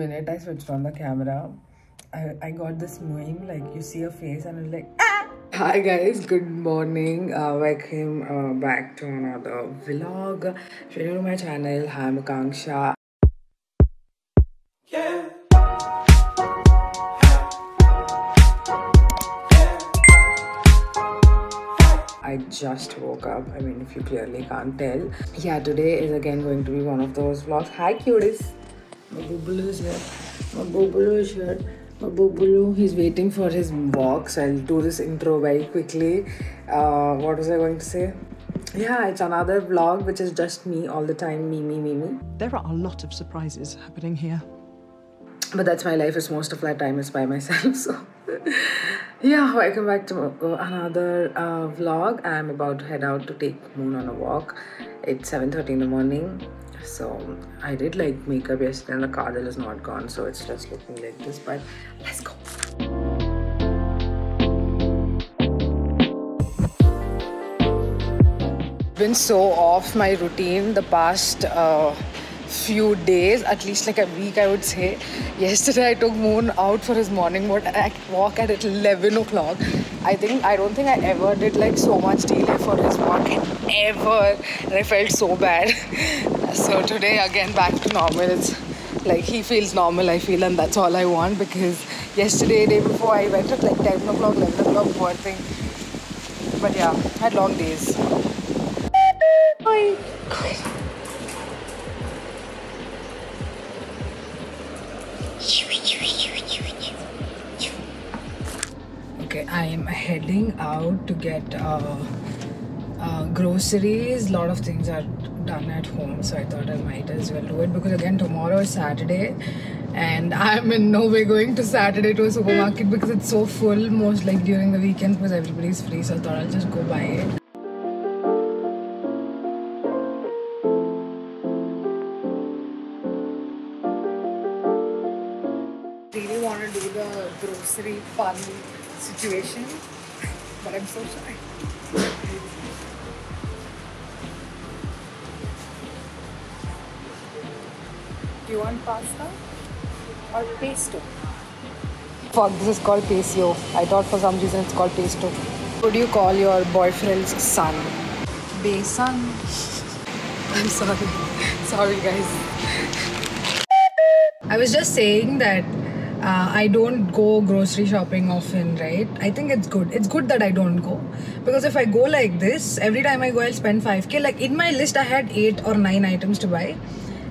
minute I switched on the camera, I got this meme, like you see a face and it's like, ah! Hi guys, good morning. Welcome back to another vlog. If you're new to my channel, hi, I'm Kangsha. I just woke up. I mean, if you clearly can't tell. Yeah, today is again going to be one of those vlogs. Hi, cuties. Mabubulu is here. Mabubulu is here. Mabubulu, he's waiting for his box. I'll do this intro very quickly. What was I going to say? Yeah, it's another vlog which is just me all the time. Me. There are a lot of surprises happening here. But that's my life, is most of my time is by myself, so... Yeah, welcome back to another vlog. I'm about to head out to take Moon on a walk. It's 7:30 in the morning. So I did like makeup yesterday and the kajal is not gone, so it's just looking like this, but let's go. Been so off my routine the past few days, at least like a week I would say. Yesterday I took Moon out for his morning walk at 11 o'clock. I don't think I ever did like so much delay for his walk ever, and I felt so bad. So today again back to normal. It's like he feels normal, I feel, and that's all I want, because yesterday, day before, I went at like 10 o'clock, 11 o'clock, poor thing. But yeah, had long days. Hi. Okay, I am heading out to get groceries. A lot of things are done at home, so I thought I might as well do it, because again tomorrow is Saturday and I'm in no way going to Saturday to a supermarket because it's so full most like during the weekends, because everybody's free, so I thought I'll just go buy it. Really want to do the grocery fun situation, but I'm so shy. Do you want pasta or pesto? Fuck, this is called pesto. I thought for some reason it's called pesto. What do you call your boyfriend's son? Besan. I'm sorry. Sorry guys. I was just saying that I don't go grocery shopping often, right? I think it's good. It's good that I don't go, because if I go like this, every time I go, I'll spend 5k. Like in my list, I had 8 or 9 items to buy,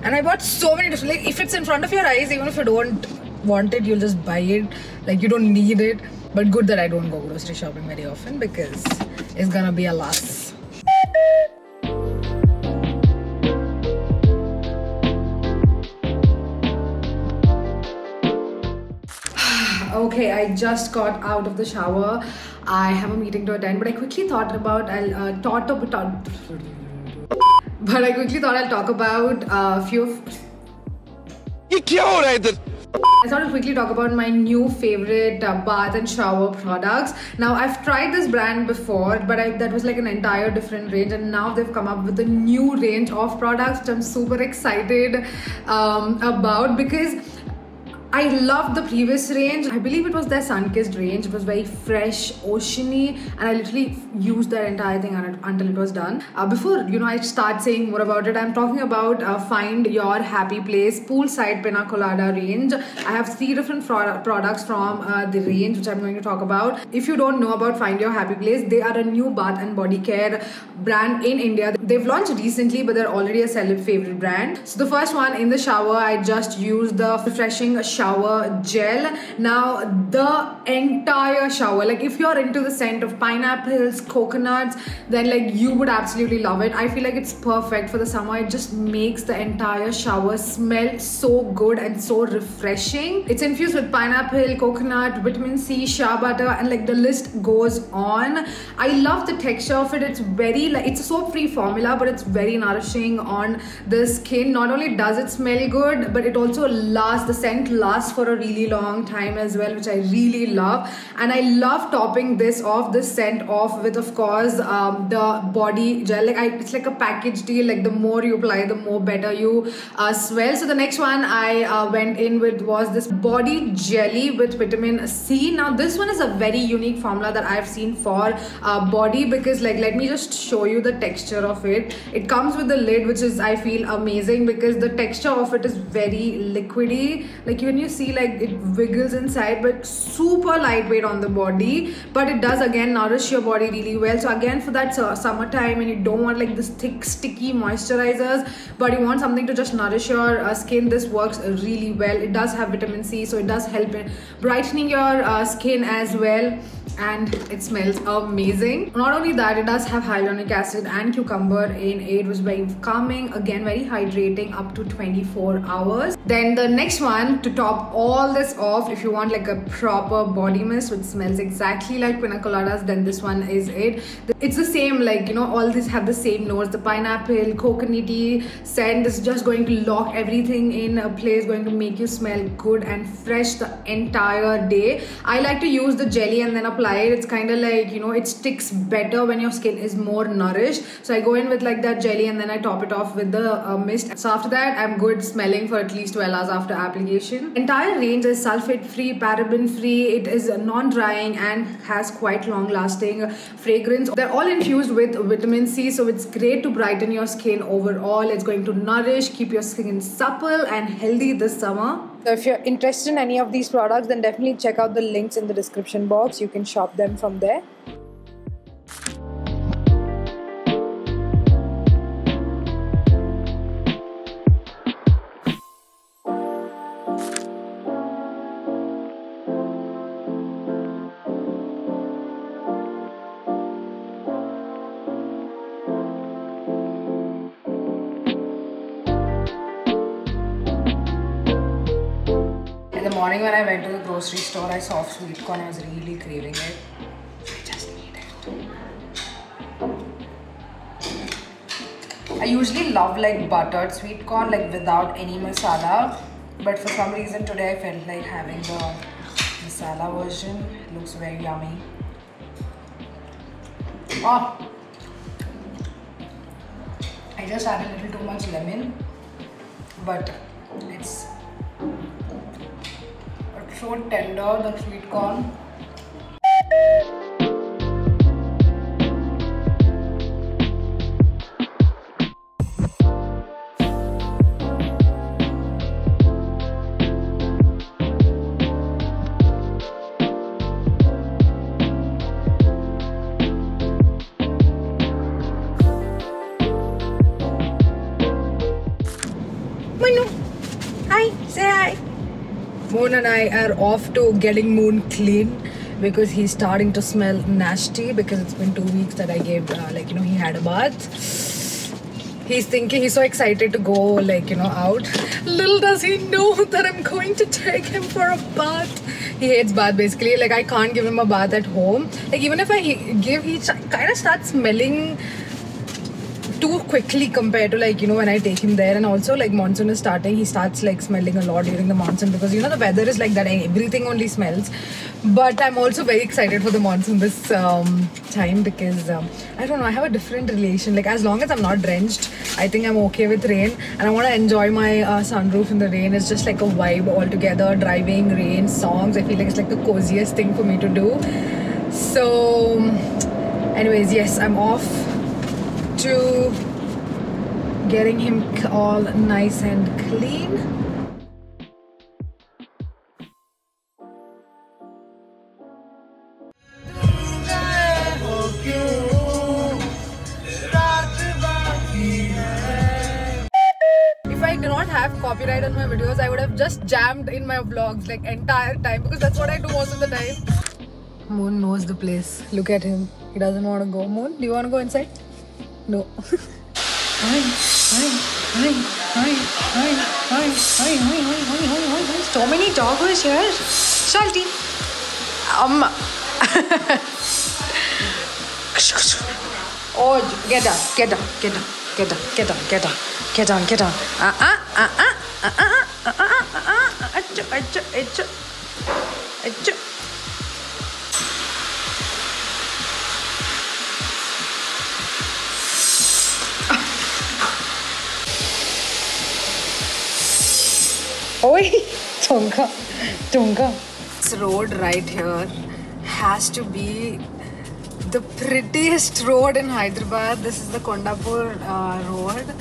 and I bought so many different. Like if it's in front of your eyes, even if you don't want it, you'll just buy it. Like you don't need it. But good that I don't go grocery shopping very often, because it's gonna be a loss. Okay, I just got out of the shower. I have a meeting to attend, but I quickly thought about I'll talk about a few of... I thought I'd quickly talk about my new favorite bath and shower products. Now, I've tried this brand before, but that was like an entire different range, and now they've come up with a new range of products, which I'm super excited about, because I loved the previous range. I believe it was their sun-kissed range. It was very fresh, oceany, and I literally used that entire thing until it was done. Before I start saying more about it, I'm talking about Find Your Happy Place Poolside Piña Colada range. I have 3 different products from the range, which I'm going to talk about. If you don't know about Find Your Happy Place, they are a new bath and body care brand in India. They've launched recently, but they're already a celeb favorite brand. So the first one, in the shower, I just used the refreshing shower gel. Now the entire shower, like if you're into the scent of pineapples, coconuts, then like you would absolutely love it. I feel like it's perfect for the summer. It just makes the entire shower smell so good and so refreshing. It's infused with pineapple, coconut, vitamin C, shea butter, and like the list goes on. I love the texture of it. It's very like, it's a soap free formula, but it's very nourishing on the skin. Not only does it smell good, but it also lasts, the scent lasts lasts for a really long time as well, which I really love. And I love topping this off, this scent off with, of course, the body gel. Like it's like a package deal. Like the more you apply, the more better you smell. So the next one I went in with was this body jelly with vitamin C. Now this one is a very unique formula that I've seen for body, because like let me just show you the texture of it. It comes with the lid, which is, I feel, amazing because the texture of it is very liquidy. Like when you see, like it wiggles inside, but super lightweight on the body, but it does again nourish your body really well. So again, for that summertime and you don't want like this thick sticky moisturizers, but you want something to just nourish your skin, this works really well. It does have vitamin C, so it does help in brightening your skin as well. And it smells amazing. Not only that, it does have hyaluronic acid and cucumber in it, which is very calming, again very hydrating, up to 24 hours. Then the next one to top all this off, if you want like a proper body mist which smells exactly like piña coladas, then this one is it. It's the same, like, you know, all these have the same notes, the pineapple, coconutty scent. This is just going to lock everything in a place, going to make you smell good and fresh the entire day. I like to use the jelly and then apply. It's kind of like, you know, it sticks better when your skin is more nourished. So I go in with like that jelly and then I top it off with the mist. So after that, I'm good smelling for at least 12 hours after application. Entire range is sulfate free, paraben free. It is non-drying and has quite long lasting fragrance. They're all infused with vitamin C, so it's great to brighten your skin overall. It's going to nourish, keep your skin supple and healthy this summer. So if you're interested in any of these products, then definitely check out the links in the description box. You can shop them from there. Morning when I went to the grocery store, I saw sweet corn. I was really craving it. I just need it. I usually love like buttered sweet corn, like without any masala. But for some reason today I felt like having the masala version. It looks very yummy. Oh! I just had a little too much lemon. But it's so tender, the sweet corn. Manu, hi, say hi. Moon and I are off to getting Moon clean because he's starting to smell nasty because it's been 2 weeks that I gave, he had a bath. He's so excited to go, out. Little does he know that I'm going to take him for a bath. He hates bath basically. Like, I can't give him a bath at home. Like, even if I give, he kind of starts smelling too quickly compared to when I take him there. And also like monsoon is starting, he starts like smelling a lot during the monsoon because the weather is like that, everything only smells. But I'm also very excited for the monsoon this time because I don't know, I have a different relation. Like, as long as I'm not drenched, I think I'm okay with rain, and I want to enjoy my sunroof in the rain. It's just like a vibe altogether. Driving, rain, songs, I feel like it's like the coziest thing for me to do. So anyways, yes, I'm off to getting him all nice and clean. If I did not have copyright on my videos, I would have just jammed in my vlogs like entire time, because that's what I do most of the time. Moon knows the place. Look at him. He doesn't want to go. Moon, do you want to go inside? No. So many doggos here. Salty. Oh, get down, get down, get down, get down, get down, get down, get down, get down. Achoo. Oi, Tunga. This road right here has to be the prettiest road in Hyderabad. This is the Kondapur road,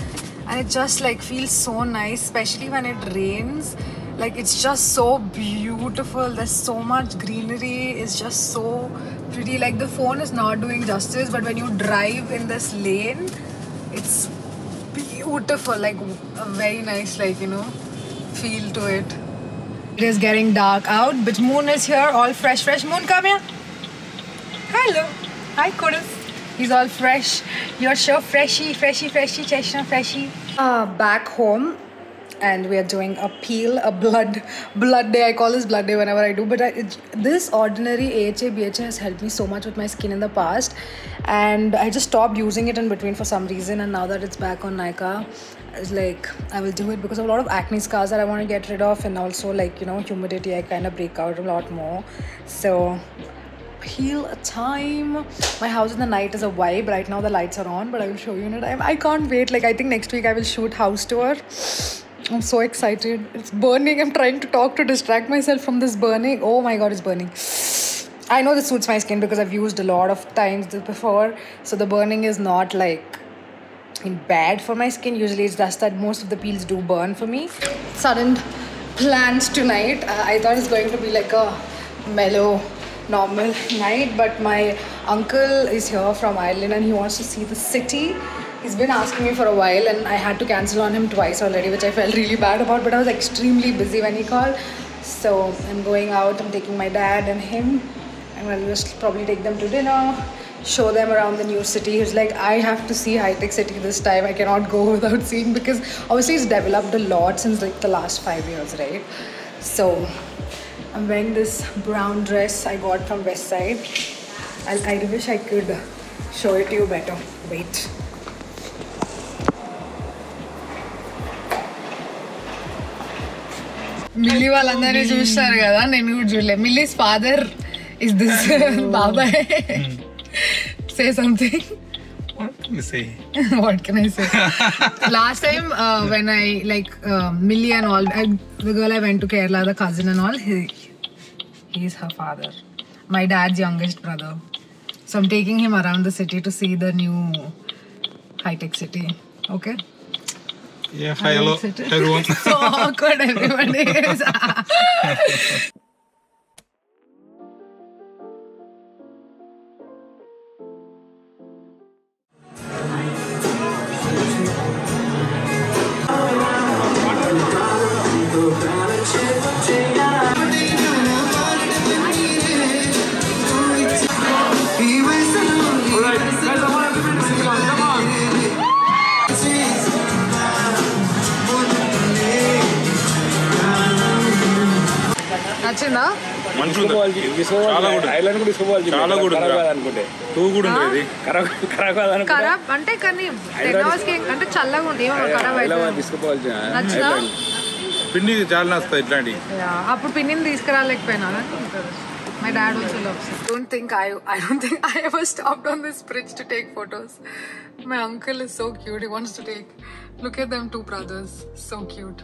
and it just like feels so nice, especially when it rains. Like it's just so beautiful. There's so much greenery. It's just so pretty. Like the phone is not doing justice, but when you drive in this lane, it's beautiful. Like a very nice, like, you know, feel to it. It is getting dark out, but Moon is here, all fresh. Moon, come here. Hello. Hi, Kudus. He's all fresh. You're sure freshy. Back home, and we are doing a peel, a blood day. I call this blood day whenever I do, but this ordinary AHA, BHA has helped me so much with my skin in the past, and I just stopped using it in between for some reason, and now that it's back on Nykaa, it's like I will do it because of a lot of acne scars that I want to get rid of, and also, like, you know, humidity, I kind of break out a lot more. So peel time. My house in the night is a vibe. Right now the lights are on, but I will show you in a time. I can't wait. Like, I think next week I will shoot house tour. I'm so excited. It's burning. I'm trying to talk to distract myself from this burning. Oh my god, it's burning. I know this suits my skin because I've used a lot of times before, so the burning is not like bad for my skin. Usually it's just that most of the peels do burn for me. Sudden plans tonight. I thought it's going to be like a mellow normal night, but my uncle is here from Ireland and he wants to see the city. He's been asking me for a while, and I had to cancel on him twice already, which I felt really bad about, but I was extremely busy when he called. So I'm going out, I'm taking my dad and him, and I'll just probably take them to dinner, show them around the new city. He's like, I have to see high-tech city this time. I cannot go without seeing, because obviously it's developed a lot since like the last 5 years, right? So I'm wearing this brown dress I got from Westside. I wish I could show it to you better. Wait. Millie valandani chustaru kada, nenu jule. Millie's father is this baba. Say something. What can you say? What can I say? Last time when I like Millie and all, the girl I went to Kerala, the cousin and all, he is her father. My dad's youngest brother. So I'm taking him around the city to see the new high-tech city. Okay? Yeah, hi, hello, everyone. So awkward everyone is. పిండి చాలా వస్తాయి ఇట్లాంటి అప్పుడు పిండిని తీసుకురాలేకపోయినా. My dad also loves it. I don't think I ever stopped on this bridge to take photos. My uncle is so cute. He wants to take. Look at them two brothers. So cute.